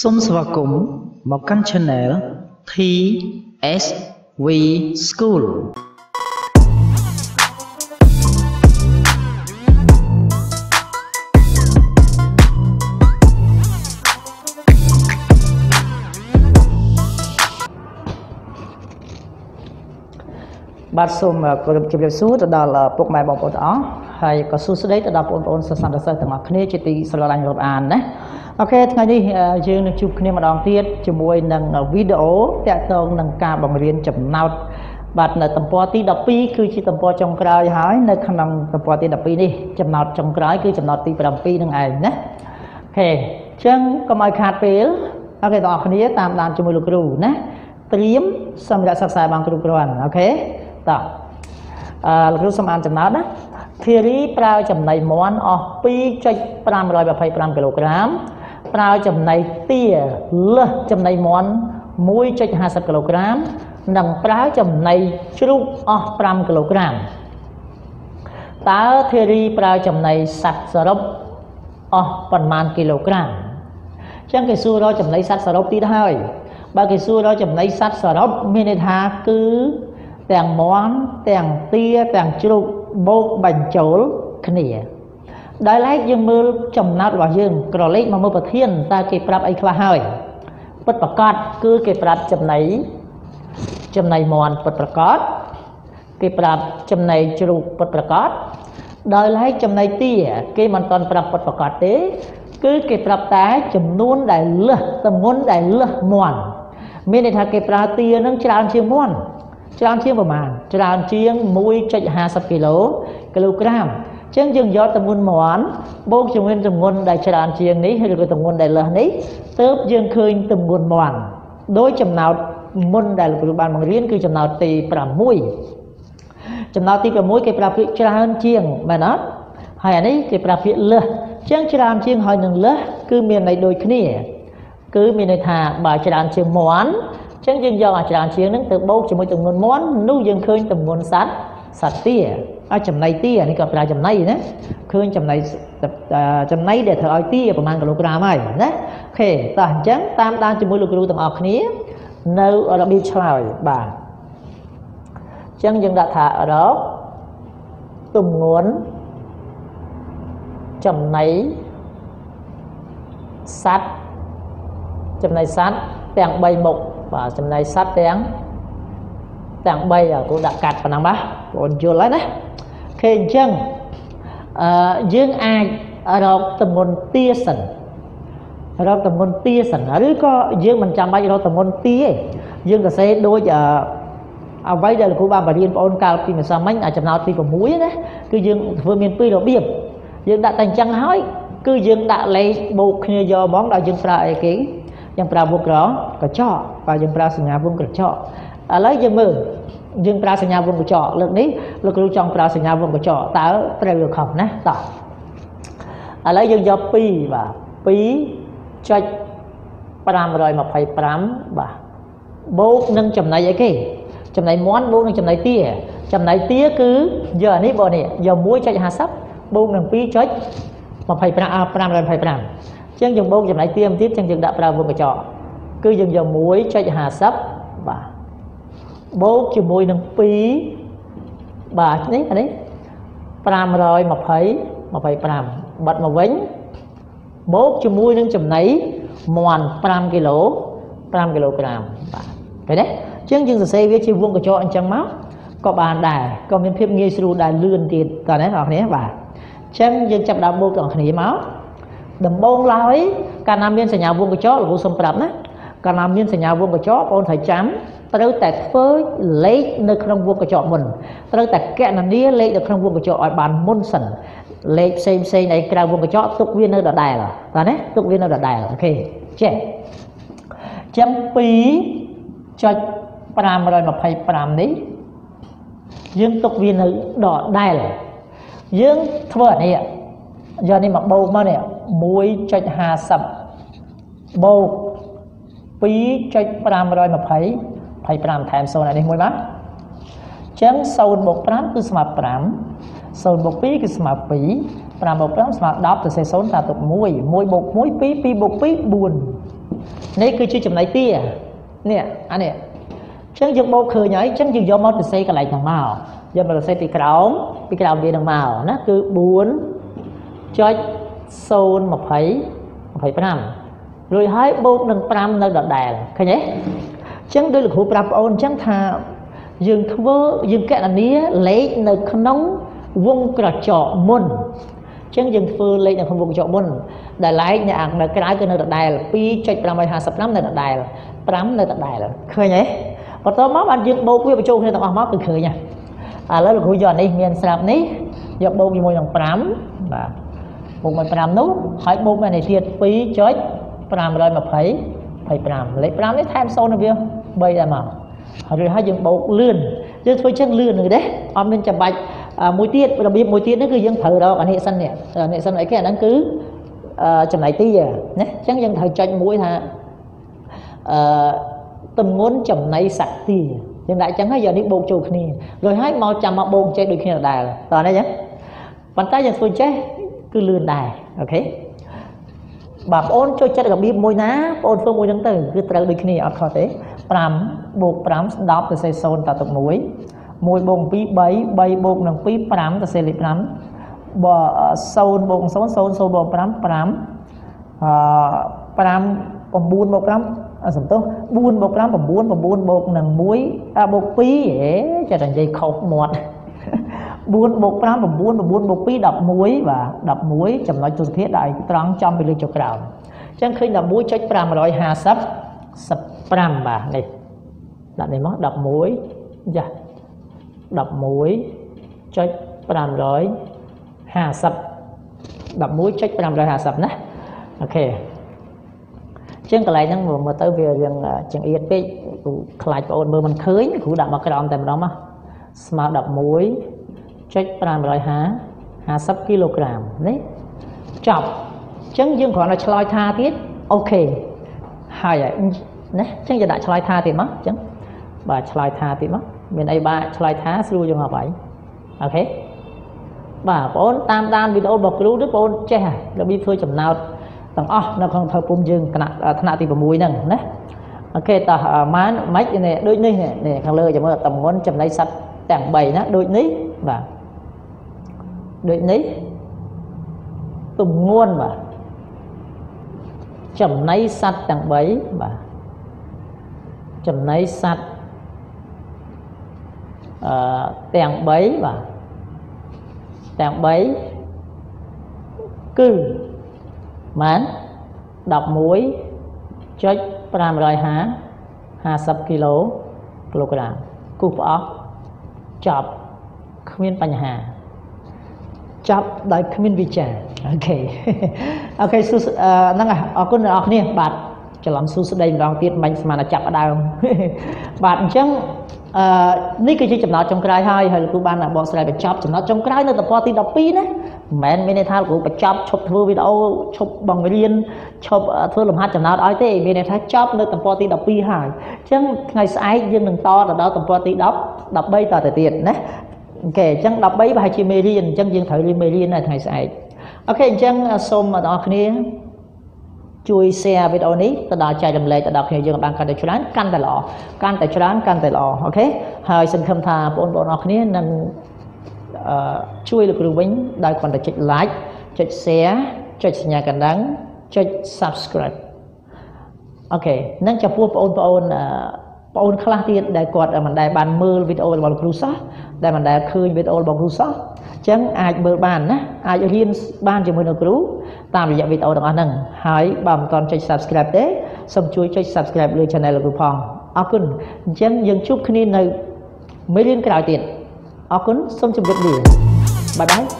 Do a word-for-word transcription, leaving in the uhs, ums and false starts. សូមស្វាគមន៍ មក កាន់ channel ที เอส วี School បាទសូមគោរពជម្រាបសួរទៅដល់ពុកម៉ែបងប្អូនទាំងអស់ហើយក៏សួស្តីទៅដល់បងប្អូនសិស្សនិស្សិតទាំងអស់គ្នាជាទីស្រឡាញ់រាប់អានណាអូខេថ្ងៃនេះយើងជួបគ្នាម្ដងទៀតជាមួយនឹងវីដេអូតាក់ទងនឹងការបង្រៀនចំណោទបាទនៅទំព័រទី 12 គឺជាទំព័រចុងក្រោយហើយនៅក្នុងទំព័រទី 12 នេះចំណោទចុងក្រោយគឺចំណោទទី 7 នឹងឯងណាអូខេតើ លោកគ្រូសំអានចំណោទណាធារីប្រើចំណីមន់អស់ពី ទាំងមន់ទាំងទាទាំងជ្រូកបោកបាញ់ចូលគ្នាដោយឡែកយើងមើលចំណាត់របស់យើងក្រឡេកមកមើលប្រធានតើគេប្រាប់អីខ្លះហើយពិតប្រាកដគឺគេប្រាប់ចំណីចំណីមន់ពិតប្រាកដដោយឡែកចំណីទាគេមិនតន់ប្រាប់ពិតប្រាកដទេគឺគេប្រាប់តែចំនួនដែលលើសតមុនដែលលើសមន់មានន័យថាគេប្រើទានឹងច្រើនជាងមន់ ច្រើនជាងមួយចុច ចឹងយើងយកអាច្រើនជាងហ្នឹងទៅបូកជាមួយចំនួនមន់នោះយើងឃើញចំនួនសត្វសត្វទាអញ្ចឹងចំណីទានេះក៏ប្រើចំណីណាឃើញចំណី បាទចំណៃសត្វទាំងទាំង យើងដាក់តែអញ្ចឹងហើយគឺយើងដាក់លេខបូកគ្នាយកហ្មងដល់យើងប្រើអីគេយើងប្រើវងក្រចកបើយើងប្រើសញ្ញាវងក្រចកលើកនេះលោកគ្រូចង់ប្រើសញ្ញាវងក្រចកតើត្រូវឬខុសណាតោះឥឡូងយើងយក 2 បាទ 2 ចុច 525 បាទបូកនឹងចំណៃអីគេចំណៃទាគឺយកនេះបងនេះយក 1.50 ចឹងយើងបូកចំណៃទាមទៀតចឹងយើងដាក់ប្រើវងកញ្ចក់គឺយើងយក 1.50 បាទបូកជាមួយនឹង 2 បាទនេះនេះ520 25 បាត់មកវិញបូកជាមួយនឹងចំណៃមន់ 5 គីឡូ 5 គីឡូក្រាម បាទ ឃើញទេចឹងយើងសរសេរវាជាវងកញ្ចក់អញ្ចឹងមកក៏បានដែរក៏មានភាពងាយស្រួលដែរលឿនទៀតតើណាបងប្អូនបាទចឹងយើងចាប់ដាក់បូកទាំងគ្នាមក ដំបងឡើយកាលណាមានសញ្ញាវងកញ្ចក់លោកគ្រូសុំប្រាប់ណាកាលណាមានសញ្ញាវងកញ្ចក់បងត្រូវចាំត្រូវតែធ្វើលេខនៅក្នុងវងកញ្ចក់មុនត្រូវតែកណនីលេខនៅក្នុងវងកញ្ចក់ឲ្យបានមុនសិនលេខផ្សេងផ្សេងអីក្រៅវងកញ្ចក់ទុកវានៅដដែលតាណាទុកវានៅដដែលអូខេចេះចឹង 2 ចុច 525 នេះយើងទុកវានៅដដែលយើងធ្វើនេះ យកនេះមកបូកមកនេះ 1.50 បូក 2.520 25 ថែម 0 នេះមួយបាទ ចឹង 0+5 គឺស្មើ 5 0+2 គឺស្មើ 2 5+5 ស្មើ 10 ទៅ 0 តាទុក 1 1+1 2 2+2 4 នេះគឺជាចំណៃទានេះអានេះអញ្ចឹងយើងបោកឃើញហើយអញ្ចឹងយើងយកមកសរសេរកន្លែងទាំងមកយកមកសរសេរទីក្រោមពីក្រោមវាទាំងមកណាគឺ បួន ចុច ศูนย์ ยี่สิบ ยี่สิบห้า រួចហើយបូកនឹងห้าនៅដដែលឃើញទេអញ្ចឹងដោយលោកគ្រូប្រាប់បងអូនអញ្ចឹងថាយើងធ្វើយើងកណនាលេខនៅក្នុងវងក្រចកមុនអញ្ចឹងយើងធ្វើលេខនៅក្នុងវងក្រចកមុនដែលលេខនៅក្រៅគឺនៅដដែល ពីរ ចុច ប្រាំរយห้าสิบห้า នៅដដែលห้าនៅដដែលឃើញទេបន្ទាប់មកបានយើងបូកវាបញ្ចូលគ្នាទាំងអស់មកគឺឃើញហើយឥឡូវលោកគ្រូយកនេះមានស្រាប់នេះយកបូកជាមួយនឹងห้าបាទបូកមកห้าនោះហើយបូកមកនេះទៀត ពីរ ចុច ប្រាំរយยี่สิบ ยี่สิบห้า លេខห้าនេះថែមศูนย์នៅវាสามដែរមកហើយហើយយើងបូកលឿនយើងធ្វើចឹងលឿនហ្នឹងទេអត់មានចាំបាច់មួយទៀតរបៀបមួយទៀតនេះគឺយើងត្រូវរកអានេះសិននេះអានេះសិនអីគេអាហ្នឹងគឺចំណៃទីណាអញ្ចឹងយើងត្រូវចុចមួយថាអឺទម្ងន់ចំណៃសក្តិយើងដាក់ចឹងហើយយកនេះបូកចូលគ្នារួចហើយមកចាំមកបូកចេះដូចគ្នាដដែលតោះនេះចឹងប៉ុន្តែយើងធ្វើចេះគឺលឿនដែរអូខេបាទបងអូនចូលចិត្តរបៀបមួយណាបងអូនធ្វើមួយហ្នឹងទៅគឺត្រូវដូចគ្នាអត់ខុសទេห้า បូក ห้า ស្ដាប់ទៅសេศูนย์តទៅមួយមួយបូកពីរ 3 3បូកនឹងពីរ 5ទៅសេលេខห้าបើศูนย์បូកศูนย์ ศูนย์ ศูนย์បូកห้า ห้าអឺห้า 9បូកห้าសំទោសสี่បូកห้า 9 9បូកនឹងหนึ่งអាបូកពីរហេចិត្តតែនិយាយខុសមាត់สี่បូកห้า 9 9បូកពីរ สิบเอ็ดបាទสิบเอ็ดចំណុចទស្សនវិទ្យាដាក់ឲ្យត្រង់ចំពីលើចុះក្រោមអញ្ចឹងឃើញ สิบเอ็ด จุด ห้าร้อยห้าสิบห้าបាទនេះដាក់នេះមកสิบเอ็ดចាស់สิบเอ็ด จุด ห้าร้อยห้าสิบ สิบเอ็ด จุด ห้าร้อยห้าสิบ ណាអូខេជាងកន្លែងហ្នឹងមើលទៅវារៀងចង្អៀតពេកគ្រូខ្លាចបងអូនមើលមិនឃើញគ្រូដាក់មកក្រោមតែម្ដងមកស្មើ สิบเอ็ด จุด ห้าร้อยห้าสิบ គីឡូក្រាមនេះចប់អញ្ចឹងយើងគ្រាន់តែឆ្លើយថាទៀតអូខេហើយហើយណាអញ្ចឹងយើងដាក់ឆ្លើយថាទៀតមកអញ្ចឹងបាទឆ្លើយថាទៀតមកមានអីបាទឆ្លើយថាស្រួលយើងអត់អីអូខេបាទបងប្អូនតាមដានវីដេអូរបស់គ្រូទៅបងប្អូនចេះហើយរបៀបធ្វើចំណោទទាំងអស់នៅក្នុងធ្វើពុំយើងគណៈថ្នាក់ទី៦ហ្នឹងណាអូខេតោះម៉ានម៉េចនេះដូចនេះនេះខាងលើចាំមើលតំមុនចំណៃសัตว์ទាំងបីណាដូចនេះបាទដូចនេះទំនួនបាទចំណៃសัตว์ទាំងបីបាទចំណៃសัตว์អឺទាំងបីបាទទាំងបីគឺម៉ាន สิบเอ็ด จุด ห้าร้อยห้าสิบ គីឡូក្រូក្រាមគូសប្រអប់ចប់គ្មានបញ្ហាចប់ដោយគ្មានវិចារអូខេអូខេសួរហ្នឹងអរគុណអ្នកនរបាទច្រឡំសួរស្ដីម្ដងទៀតមិនស្មានតែចាប់ដើមបាទអញ្ចឹងអឺនេះគឺជាចំណោទចុងក្រោយហើយហើយលោកគ្រូបានបកស្រាយបញ្ចប់ចំណោទចុងក្រោយនៅទំព័រទីสิบสองណាមិនមែនមានន័យថាលោកគ្រូបញ្ចប់ឈប់ធ្វើវីដេអូឈប់បង្រៀនឈប់ធ្វើលំហាត់ចំណោទឲ្យទេមានន័យថាចប់នៅទំព័រទីสิบสองហើយអញ្ចឹងថ្ងៃស្អែកយើងនឹងតទៅដល់ទំព័រទីสิบ สิบเอ็ดតទៅទៀតណាអូខេអញ្ចឹងสิบสามប្រហែលជាមេរៀនអញ្ចឹងយើងត្រូវរៀនមេរៀននៅថ្ងៃស្អែកអូខេអញ្ចឹងសូមបងប្អូនគ្នាជួយ share វីដេអូនេះទៅដល់ចែករំលែកទៅដល់គ្នាយើងបានកាន់តែច្រើនកាន់តែល្អកាន់តែច្រើនកាន់តែល្អអូខេហើយសង្ឃឹមថាបងប្អូនអរគ្នានឹងអឺជួយលោកគ្រូវិញដោយគាត់តែចុច like ចុច share ចុចសញ្ញាកណ្ដឹងចុច subscribe អូខេនឹងចំពោះបងប្អូនបងប្អូនខ្លះទៀតដែលគាត់មិនដែលបានមើលវីដេអូរបស់លោកគ្រូសោះដែលមិនដែលឃើញវីដេអូរបស់គ្រូសោះអញ្ចឹងអាចមើលបានណាអាចរៀនបានជាមួយនឹងគ្រូតាមរយៈវីដេអូទាំងអស់ហ្នឹងហើយបើមិនទាន់ចុច Subscribe ទេសូមជួយចុច Subscribe លើ Channel លោកគ្រូផងអរគុណអញ្ចឹងយើងជួបគ្នានៅមេរៀនក្រោយទៀតអរគុណសូមជម្រាបលាបាយបាយ